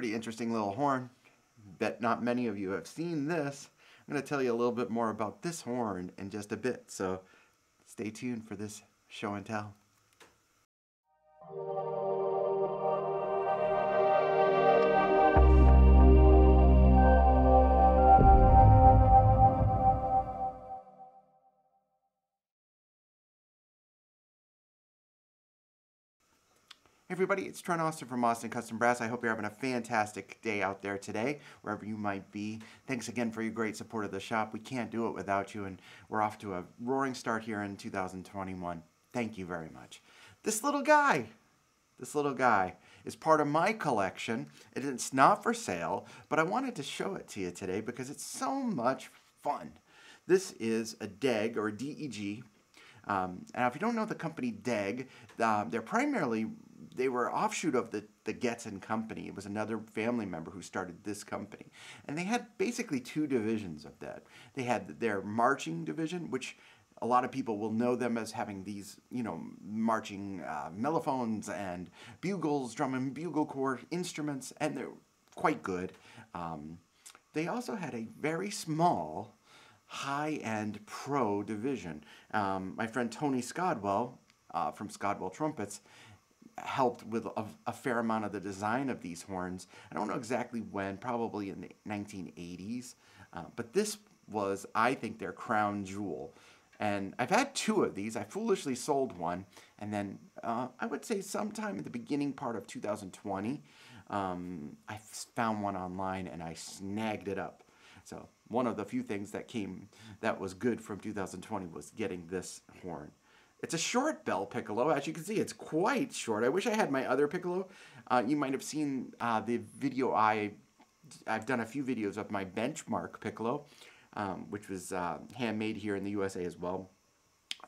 pretty interesting little horn. Bet not many of you have seen this. I'm going to tell you a little bit more about this horn in just a bit, so stay tuned for this show and tell. Hey everybody, it's Trent Austin from Austin Custom Brass. I hope you're having a fantastic day out there today, wherever you might be. Thanks again for your great support of the shop. We can't do it without you, and we're off to a roaring start here in 2021. Thank you very much. This little guy is part of my collection. It's not for sale, but I wanted to show it to you today because it's so much fun. This is a Deg, or DEG. Now, if you don't know the company Deg, they were offshoot of the Getzen company. It was another family member who started this company. And they had basically two divisions of that. They had their marching division, which a lot of people will know them as having these, you know, marching mellophones and bugles, drum and bugle corps instruments, and they're quite good. They also had a very small high-end pro division. My friend Tony Scodwell from Scodwell Trumpets helped with a fair amount of the design of these horns. I don't know exactly when, probably in the 1980s, but this was, I think, their crown jewel. And I've had two of these. I foolishly sold one, and then I would say sometime at the beginning part of 2020, I found one online and I snagged it up. So one of the few things that was good from 2020 was getting this horn. It's a short bell piccolo. As you can see, it's quite short. I wish I had my other piccolo. You might have seen the video. I've done a few videos of my benchmark piccolo, which was handmade here in the USA as well.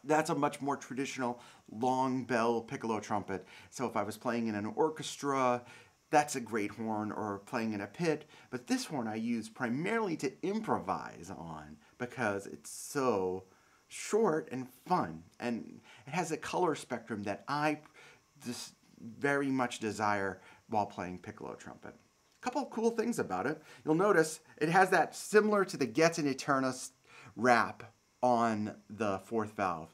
That's a much more traditional long bell piccolo trumpet. So if I was playing in an orchestra, that's a great horn, or playing in a pit. But this horn I use primarily to improvise on because it's so short and fun, and it has a color spectrum that I just very much desire while playing piccolo trumpet. A couple of cool things about it. You'll notice it has that similar to the Getzen Eternus wrap on the fourth valve.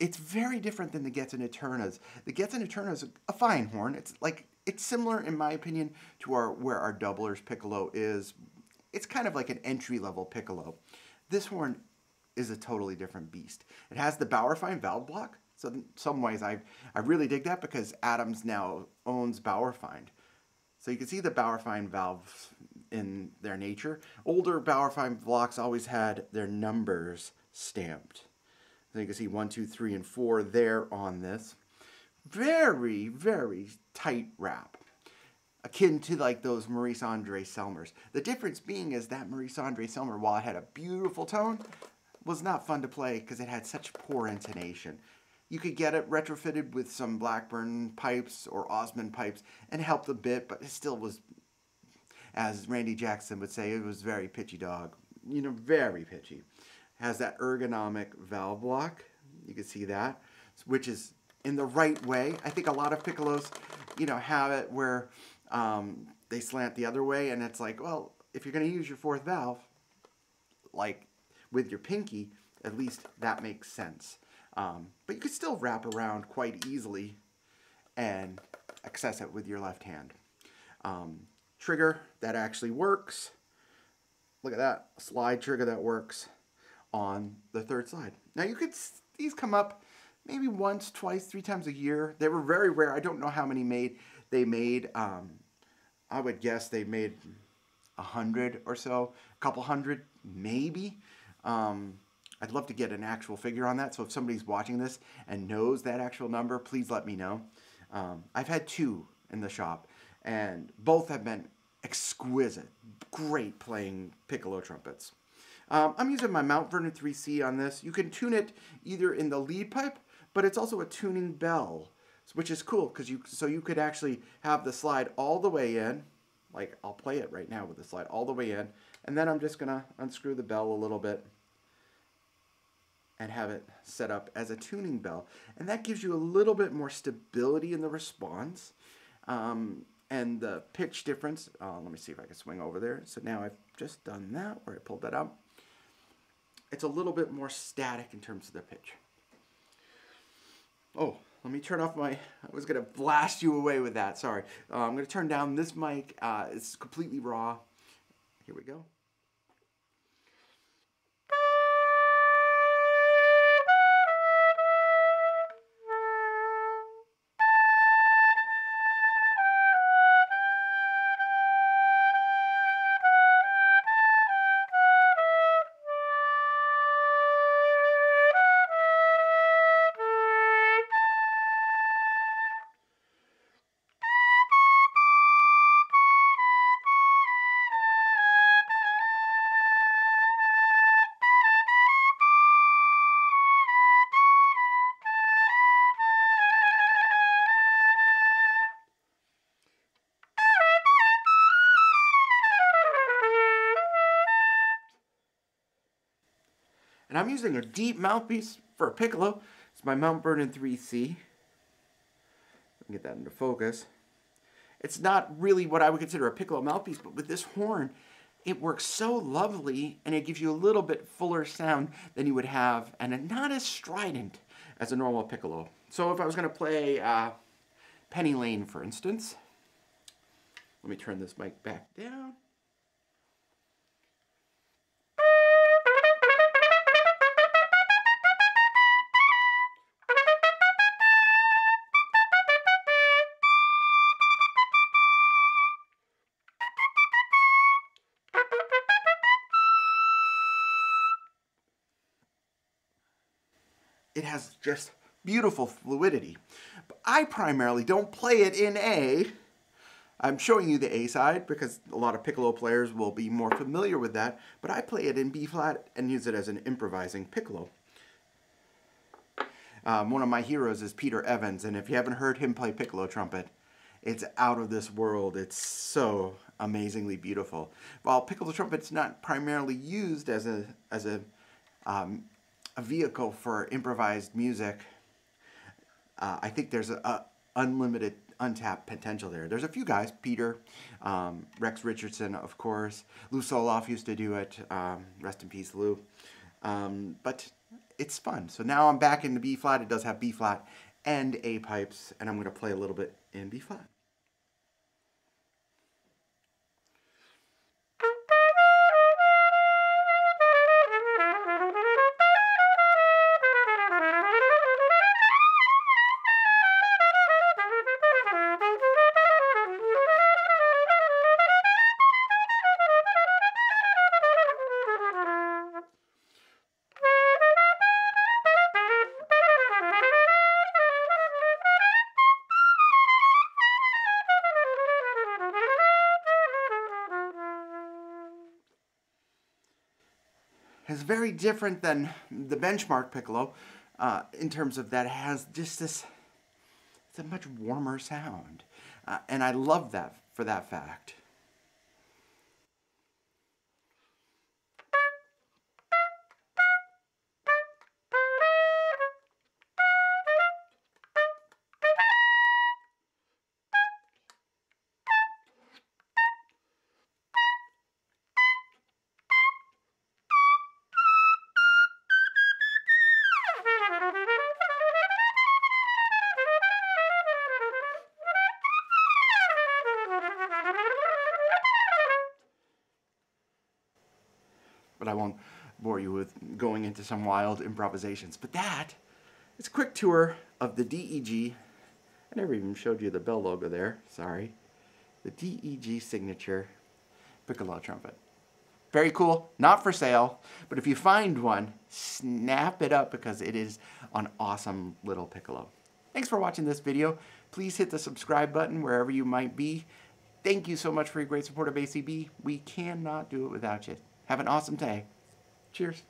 It's very different than the Getzen Eternus. The Getzen Eternus is a fine horn. It's similar, in my opinion, to where our doubler's piccolo is. It's kind of like an entry-level piccolo. This horn is a totally different beast. It has the Bauerfeind valve block. So in some ways I really dig that because Adams now owns Bauerfeind. So you can see the Bauerfeind valves in their nature. Older Bauerfeind blocks always had their numbers stamped. So you can see 1, 2, 3, and 4 there on this. Very, very tight wrap, akin to like those Maurice Andre Selmers. The difference being is that Maurice Andre Selmer, while it had a beautiful tone, was not fun to play because it had such poor intonation. You could get it retrofitted with some Blackburn pipes or Osmond pipes and helped a bit, but it still was, as Randy Jackson would say, it was very pitchy dog. You know, very pitchy. It has that ergonomic valve block. You can see that, which is in the right way. I think a lot of piccolos, you know, have it where they slant the other way, and it's like, well, if you're going to use your fourth valve, like, with your pinky, at least that makes sense. But you could still wrap around quite easily and access it with your left hand. Trigger, that actually works. Look at that, slide trigger that works on the third slide. Now these come up maybe once, twice, 3 times a year. They were very rare. I don't know how many they made. I would guess they made 100 or so, a couple hundred maybe. I'd love to get an actual figure on that, so if somebody's watching this and knows that actual number, please let me know. I've had 2 in the shop, and both have been exquisite, great playing piccolo trumpets. I'm using my Mount Vernon 3C on this. You can tune it either in the lead pipe, but it's also a tuning bell, which is cool, because you could actually have the slide all the way in. Like, I'll play it right now with the slide all the way in, and then I'm just going to unscrew the bell a little bit and have it set up as a tuning bell. And that gives you a little bit more stability in the response. and the pitch difference. Let me see if I can swing over there. So now I've just done that where I pulled that up. It's a little bit more static in terms of the pitch. Oh, let me turn off my, I was going to blast you away with that, sorry. I'm going to turn down this mic. It's completely raw. Here we go. And I'm using a deep mouthpiece for a piccolo. It's my Mount Vernon 3C. Get that into focus. It's not really what I would consider a piccolo mouthpiece, but with this horn, it works so lovely, and it gives you a little bit fuller sound than you would have, and not as strident as a normal piccolo. So if I was going to play Penny Lane, for instance, let me turn this mic back down. It has just beautiful fluidity. But I primarily don't play it in A. I'm showing you the A side because a lot of piccolo players will be more familiar with that, but I play it in B flat and use it as an improvising piccolo. One of my heroes is Peter Evans, and if you haven't heard him play piccolo trumpet, it's out of this world. It's so amazingly beautiful. While piccolo trumpet's not primarily used as a vehicle for improvised music, I think there's a unlimited, untapped potential there. There's a few guys, Peter, Rex Richardson, of course. Lou Soloff used to do it. Rest in peace, Lou. But it's fun. So now I'm back in the B flat. It does have B flat and A pipes, and I'm going to play a little bit in B flat. It's very different than the benchmark piccolo in terms of that it has just this, it's a much warmer sound. And I love that for that fact. But I won't bore you with going into some wild improvisations. But that is a quick tour of the DEG. I never even showed you the bell logo there, sorry. The DEG signature piccolo trumpet. Very cool, not for sale, but if you find one, snap it up because it is an awesome little piccolo. Thanks for watching this video. Please hit the subscribe button wherever you might be. Thank you so much for your great support of ACB. We cannot do it without you. Have an awesome day. Cheers.